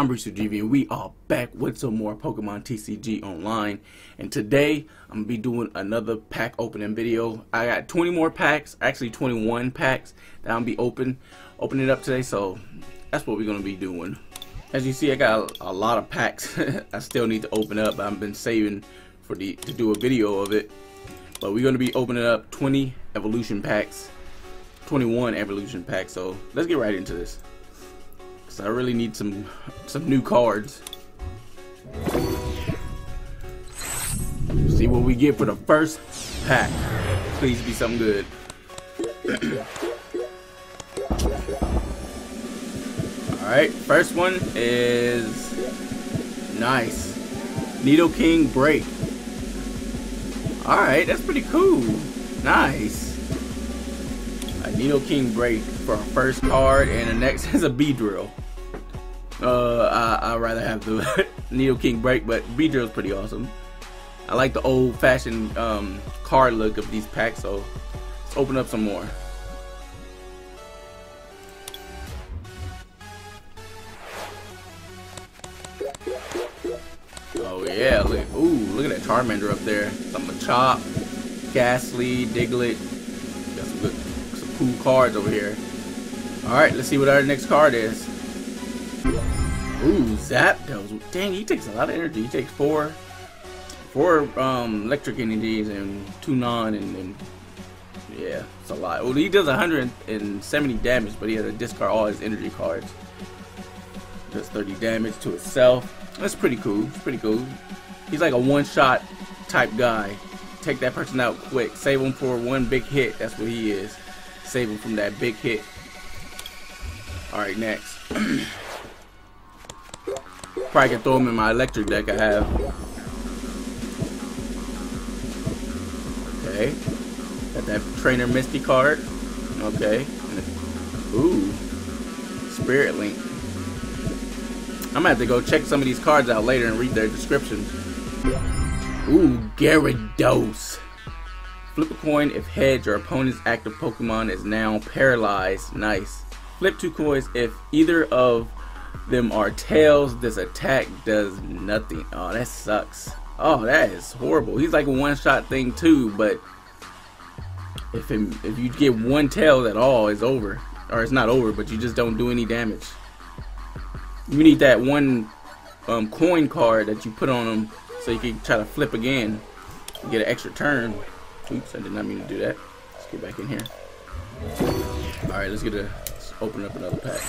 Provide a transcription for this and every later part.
I'm Breeze2GV. We are back with some more Pokemon TCG Online, and today I'm gonna be doing another pack opening video. I got 20 more packs, actually 21 packs that I'm gonna be opening up today. So that's what we're gonna be doing. As you see, I got a lot of packs I still need to open up. I've been saving for to do a video of it, but we're gonna be opening up 20 evolution packs, 21 evolution packs. So let's get right into this. So I really need some new cards. See what we get for the first pack. Please be something good. Alright, first one is nice. Nidoking BREAK. Alright, that's pretty cool. Nice. A Nidoking BREAK for our first card, and the next is a Beedrill. I'd rather have the Nidoking BREAK, but Beedrill's pretty awesome. I like the old-fashioned card look of these packs, so let's open up some more. Oh yeah, look, ooh, look at that Charmander up there. Some Machop, Gastly, Diglett. Got some good, some cool cards over here. All right, let's see what our next card is. Ooh, Zapdos. Dang, he takes a lot of energy. He takes four electric energies and two non, and yeah, it's a lot. Well, he does 170 damage, but he has to discard all his energy cards. Does 30 damage to itself. That's pretty cool. It's pretty cool. He's like a one-shot type guy. Take that person out quick. Save him for one big hit. That's what he is. Save him from that big hit. All right, next. Probably can throw him in my electric deck I have. Okay. Got that Trainer Misty card. Okay. Ooh. Spirit Link. I'm gonna have to go check some of these cards out later and read their descriptions. Ooh, Gyarados. Flip a coin if heads, your opponent's active Pokemon is now paralyzed. Nice. Flip two coins if either of them are tails. This attack does nothing. Oh, that sucks. Oh, that is horrible. He's like a one-shot thing too, but if you get one tail at all, it's over. Or it's not over, but you just don't do any damage. You need that one coin card that you put on them so you can try to flip again and get an extra turn. Oops, I did not mean to do that. Let's get back in here. All right, let's open up another pack.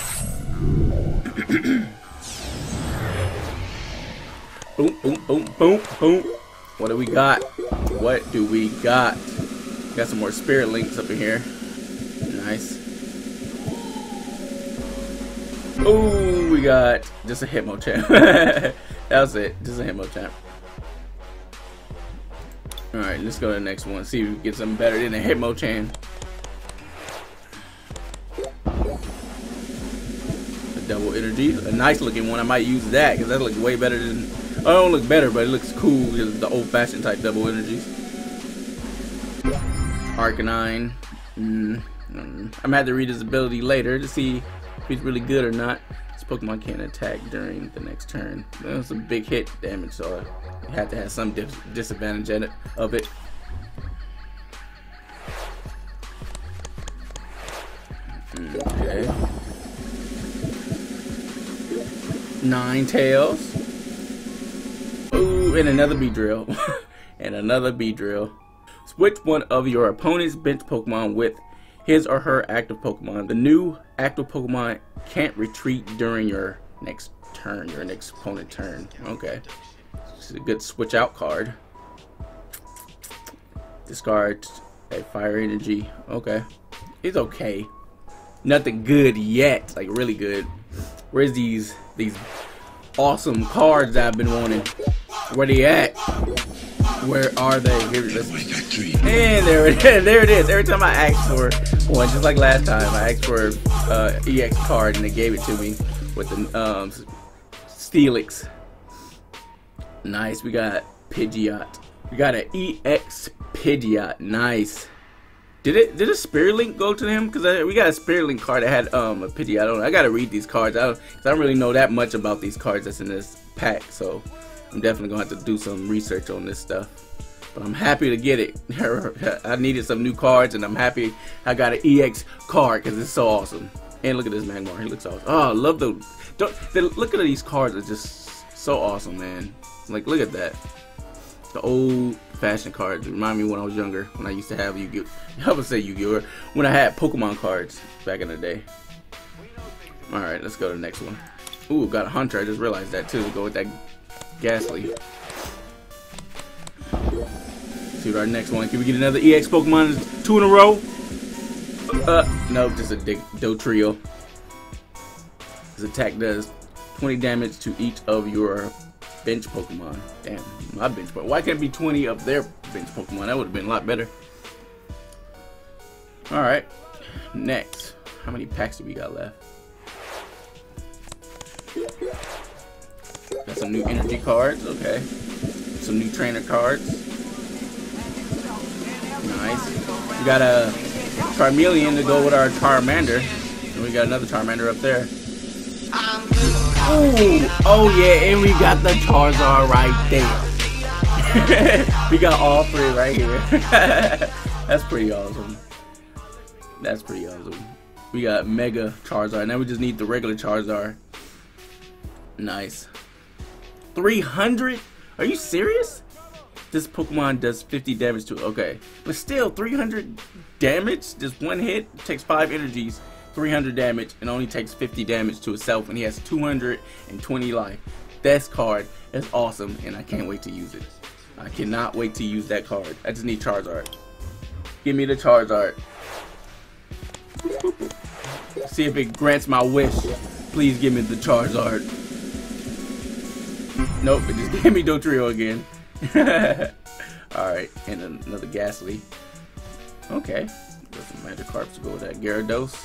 Boom, boom, boom, boom, boom. What do we got? What do we got? Got some more Spirit Links up in here. Nice. Ooh. We got just a Hitmonchan. That was it. Just a Hitmonchan. All right, let's go to the next one. See if we can get something better than a Hitmonchan. A double energy, a nice looking one. I might use that because that looks way better than. Oh, it don't look better, but it looks cool. The old-fashioned type double energies. Arcanine. I'm gonna have to read his ability later to see if he's really good or not. Pokemon can't attack during the next turn. That was a big hit damage, so I had to have some disadvantage of it. Okay. Ninetales. Ooh, and another Beedrill. And another Beedrill. Switch one of your opponent's bench Pokemon with his or her active Pokemon. The new active Pokemon can't retreat during your next turn, your next opponent's turn. Okay. This is a good switch out card. Discard a fire energy. Okay. It's okay. Nothing good yet. Like really good. Where's these awesome cards I've been wanting? Where they at? Where are they? Here it is. And there it is. There it is. Every time I ask for one, just like last time, I asked for EX card and they gave it to me with the Steelix. Nice. We got Pidgeot. We got an EX Pidgeot. Nice. Did a Spirit Link go to him? Because we got a Spirit Link card that had a Pidgey. I gotta read these cards. I don't really know that much about these cards that's in this pack. So I'm definitely gonna have to do some research on this stuff. But I'm happy to get it. I needed some new cards, and I'm happy I got an EX card because it's so awesome. And look at this Magmar. He looks awesome. Oh, I love the look at these cards are just so awesome, man. Like look at that. The old fashioned cards remind me when I was younger, when I used to have Yu-Gi-Oh. I would say Yu-Gi-Oh, when I had Pokemon cards back in the day. All right, let's go to the next one. Ooh, got a Hunter. I just realized that too. Go with that Gastly. Let's see what our next one. Can we get another EX Pokemon? It's 2 in a row. No, just a Dodrio. His attack does 20 damage to each of your bench Pokemon. Damn, my bench Pokemon. Why can't it be 20 of their bench Pokemon? That would have been a lot better. Alright, next. How many packs do we got left? Got some new energy cards. Okay. Some new trainer cards. Nice. We got a Charmeleon to go with our Charmander. And we got another Charmander up there. Ooh, oh yeah, and we got the Charizard right there. We got all three right here. That's pretty awesome. That's pretty awesome. We got Mega Charizard. Now we just need the regular Charizard. Nice. 300? Are you serious? This Pokemon does 50 damage to it. Okay. But still, 300 damage? Just one hit? It takes 5 energies. 300 damage and only takes 50 damage to itself, and he has 220 life. This card is awesome, and I can't wait to use it. I cannot wait to use that card. I just need Charizard. Give me the Charizard. See if it grants my wish. Please give me the Charizard. Nope, it just gave me Dodrio again. Alright, and another Gastly. Okay, got some Magikarp to go with that Gyarados.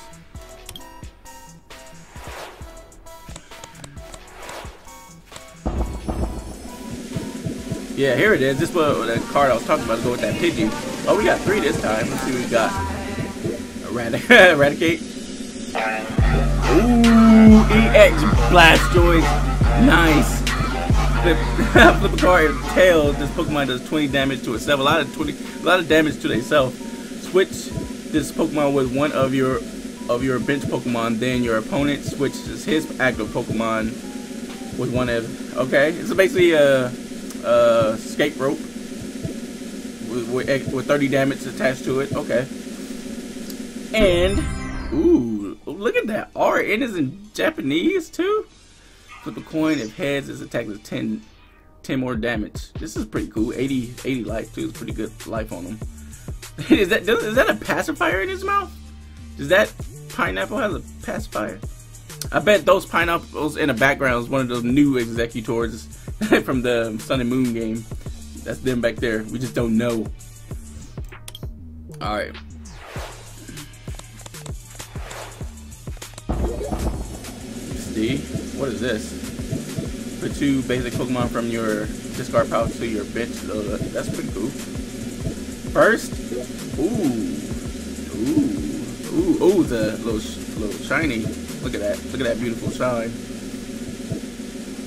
Yeah, here it is. This was that card I was talking about. Go with that Pidgey. Oh, we got 3 this time. Let's see what we got. Eradicate. Ooh, EX Blastoise. Nice. Flip a card and tail. This Pokemon does 20 damage to itself. A lot of damage to themselves. Switch this Pokemon with one of your bench Pokemon. Then your opponent switches his active Pokemon with one of. Okay, it's basically a. Escape rope with 30 damage attached to it. Okay. And ooh, look at that. RN is in Japanese too. Flip a coin. If heads, is attacked with 10 more damage. This is pretty cool. 80 life too. It's pretty good life on him. is that a pacifier in his mouth? Does that pineapple have a pacifier? I bet those pineapples in the background is one of those new Exeggutors from the Sun and Moon game. That's them back there. We just don't know. Alright. See? What is this? Put 2 basic Pokemon from your discard pouch to your bench. So that's pretty cool. First. Ooh. Ooh. Ooh. Ooh. The little shiny. Look at that. Look at that beautiful shine.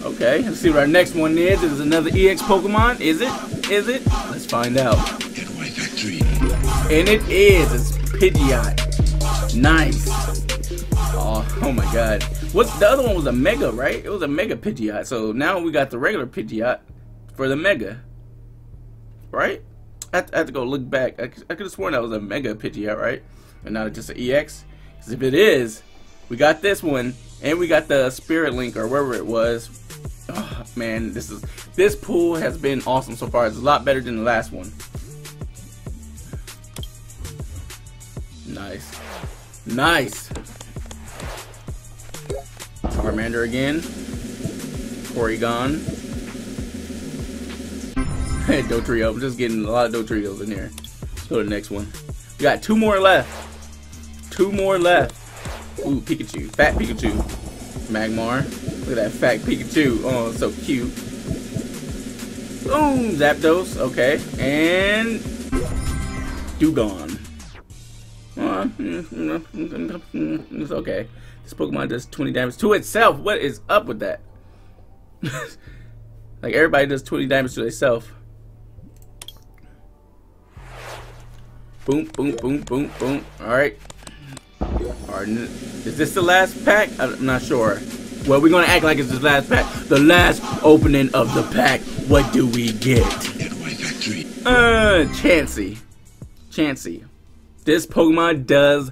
Okay, let's see what our next one is. Is it another EX Pokemon? Is it? Is it? Let's find out. And it is. It's Pidgeot. Nice. Oh my god. What's the other one was a Mega, right? It was a Mega Pidgeot. So now we got the regular Pidgeot for the Mega. Right? I have to go look back. I could have sworn that was a Mega Pidgeot, right? And not just an EX. Because if it is, we got this one. And we got the Spirit Link or wherever it was. Oh, man, this pool has been awesome so far. It's a lot better than the last one. Nice. Nice. Charmander again. Porygon. Hey, Dodrio. I'm just getting a lot of Dodrios in here. Let's go to the next one. We got 2 more left. 2 more left. Ooh, Pikachu. Fat Pikachu. Magmar. Look at that fat Pikachu. Oh, so cute. Boom! Zapdos. Okay. And Dugong. It's okay. This Pokemon does 20 damage to itself. What is up with that? Like, everybody does 20 damage to themselves. Boom, boom, boom, boom, boom. Alright. Is this the last pack? I'm not sure. Well, we're gonna act like it's the last pack. The last opening of the pack. What do we get? Chansey. Chansey. This Pokemon does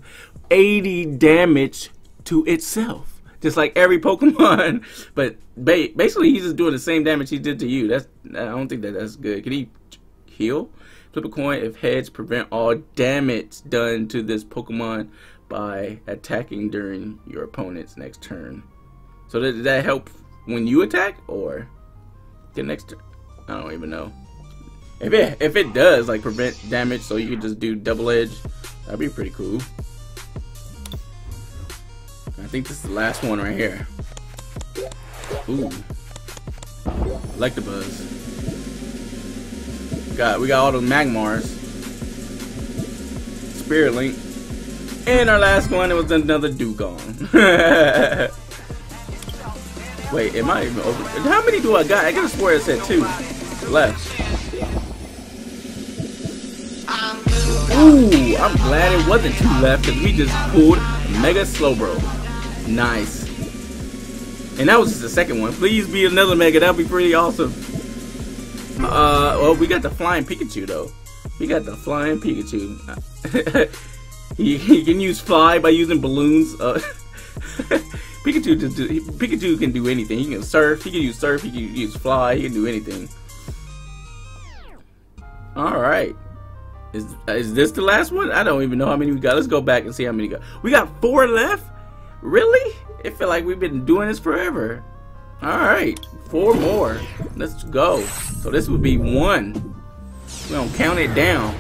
80 damage to itself. Just like every Pokemon. But basically, he's just doing the same damage he did to you. I don't think that's good. Can he heal? Flip a coin. If heads, prevent all damage done to this Pokemon by attacking during your opponent's next turn. So does that help when you attack or the next turn? I don't even know. If it does, like, prevent damage so you can just do double edge, that'd be pretty cool. I think this is the last one right here. Ooh. Electabuzz. We got all those Magmars. Spirit Link. And our last one, it was another Dugong. Wait, am I even over? How many do I got? I gotta swear it said 2 left. Ooh, I'm glad it wasn't 2 left because we just pulled Mega Slowbro. Nice. And that was just the second one. Please be another Mega. That would be pretty awesome. Well, we got the flying Pikachu though. We got the flying Pikachu. He can use fly by using balloons. Pikachu can do anything. He can surf, he can use surf, he can use fly, he can do anything. Alright. Is this the last one? I don't even know how many we got. Let's go back and see how many we got. We got 4 left? Really? It feel like we've been doing this forever. Alright. 4 more. Let's go. So this would be 1. We're gonna count it down.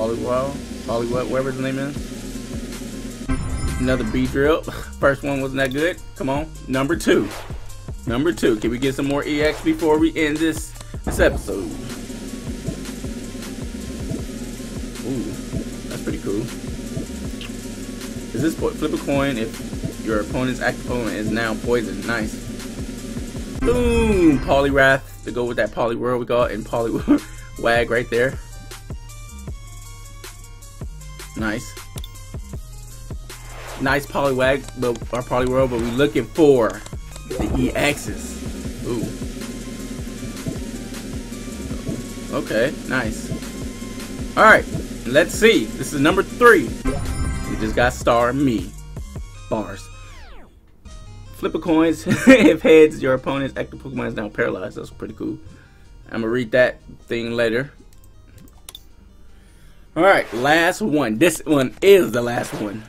Poliwag, Poliwag, whatever his name is. Another Beedrill. First one wasn't that good. Come on, number 2. Can we get some more EX before we end this episode? Ooh, that's pretty cool. Is this flip a coin if your opponent's active opponent is now poisoned? Nice. Boom, Poliwrath to go with that Poliwhirl we got, and Poliwag right there. Nice. Nice Poliwag, but our Poliwhirl, but we're looking for the EXs. Ooh. Okay, nice. Alright, let's see. This is number 3. We just got Star Me. Bars. Flip a coins. If heads, your opponent's active Pokemon is now paralyzed. That's pretty cool. I'm gonna read that thing later. Alright, last one. This one is the last one.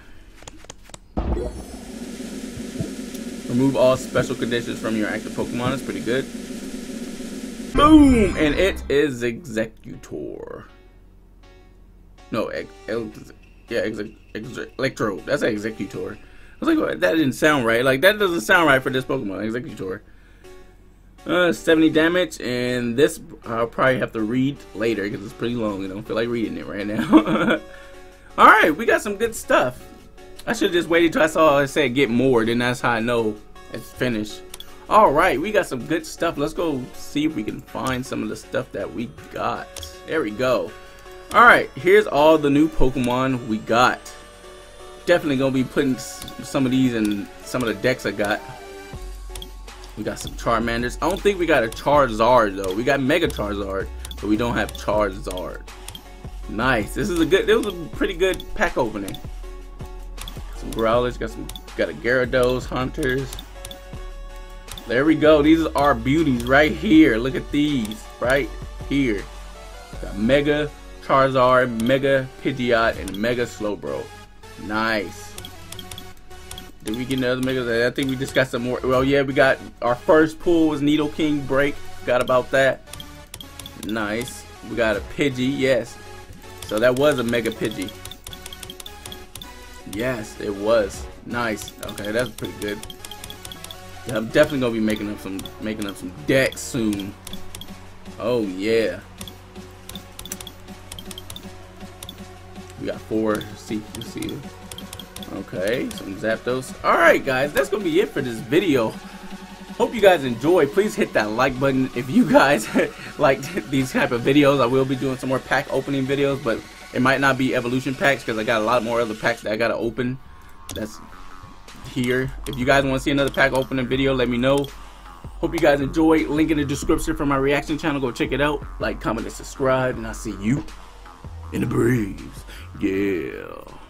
Remove all special conditions from your active Pokemon. It's pretty good. Boom! And it is Exeggutor. No, Electro. That's an Exeggutor. I was like, well, that didn't sound right. Like, that doesn't sound right for this Pokemon. Exeggutor. 70 damage, and this I'll probably have to read later because it's pretty long and I don't feel like reading it right now. Alright, we got some good stuff. I should have just waited till I saw it said get more, then that's how I know it's finished. Alright, we got some good stuff. Let's go see if we can find some of the stuff that we got. There we go. Alright, here's all the new Pokemon we got. Definitely gonna be putting some of these in some of the decks I got. We got some Charmanders. I don't think we got a Charizard though. We got Mega Charizard, but we don't have Charizard. Nice. This was a pretty good pack opening. Some Growlithe. Got a Gyarados, Hunters. There we go. These are our beauties right here. Look at these right here. Got Mega Charizard, Mega Pidgeot, and Mega Slowbro. Nice. Did we get another Mega? I think we just got some more. Well, yeah, we got our first pull was Nidoking BREAK. Forgot about that. Nice. We got a Pidgey. Yes. So that was a Mega Pidgey. Yes, it was. Nice. Okay, that's pretty good. Yeah, I'm definitely gonna be making up some decks soon. Oh yeah. We got 4 CQC. Okay, some Zapdos. Alright guys, that's gonna be it for this video. Hope you guys enjoyed. Please hit that like button if you guys liked these type of videos. I will be doing some more pack opening videos, but it might not be evolution packs because I got a lot more other packs that I gotta open. That's here. If you guys want to see another pack opening video, let me know. Hope you guys enjoyed. Link in the description for my reaction channel. Go check it out. Like, comment, and subscribe, and I'll see you in the breeze. Yeah.